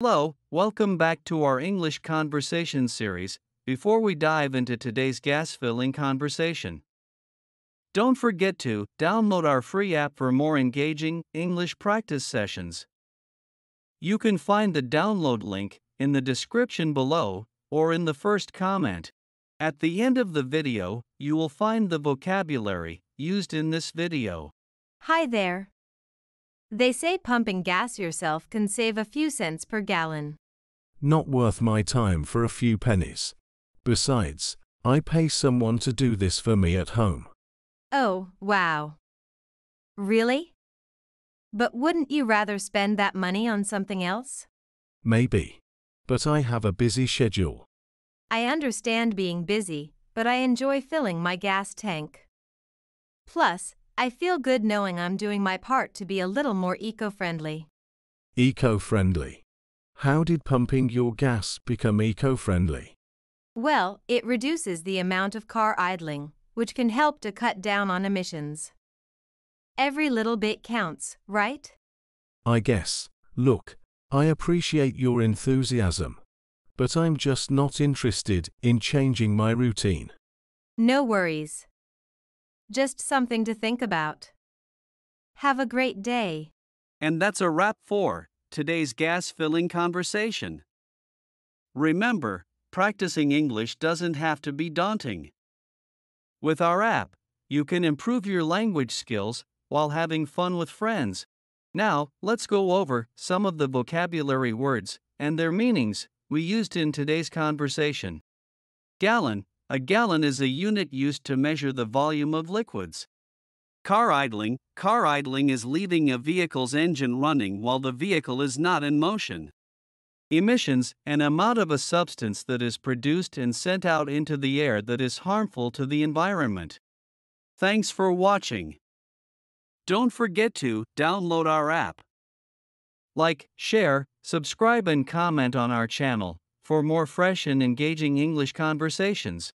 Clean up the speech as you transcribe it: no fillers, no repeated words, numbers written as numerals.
Hello, welcome back to our English conversation series. Before we dive into today's gas filling conversation, don't forget to download our free app for more engaging English practice sessions. You can find the download link in the description below or in the first comment. At the end of the video, you will find the vocabulary used in this video. Hi there. They say pumping gas yourself can save a few cents per gallon. Not worth my time for a few pennies. Besides, I pay someone to do this for me at home. Oh, wow. Really? But wouldn't you rather spend that money on something else? Maybe. But I have a busy schedule. I understand being busy, but I enjoy filling my gas tank. Plus, I feel good knowing I'm doing my part to be a little more eco-friendly. Eco-friendly? How did pumping your gas become eco-friendly? Well, it reduces the amount of car idling, which can help to cut down on emissions. Every little bit counts, right? I guess. Look, I appreciate your enthusiasm, but I'm just not interested in changing my routine. No worries. Just something to think about. Have a great day. And that's a wrap for today's gas filling conversation. Remember, practicing English doesn't have to be daunting. With our app, you can improve your language skills while having fun with friends. Now, let's go over some of the vocabulary words and their meanings we used in today's conversation. Gallon. A gallon is a unit used to measure the volume of liquids. Car idling. Car idling is leaving a vehicle's engine running while the vehicle is not in motion. Emissions. An amount of a substance that is produced and sent out into the air that is harmful to the environment. Thanks for watching. Don't forget to download our app. Like, share, subscribe and comment on our channel for more fresh and engaging English conversations.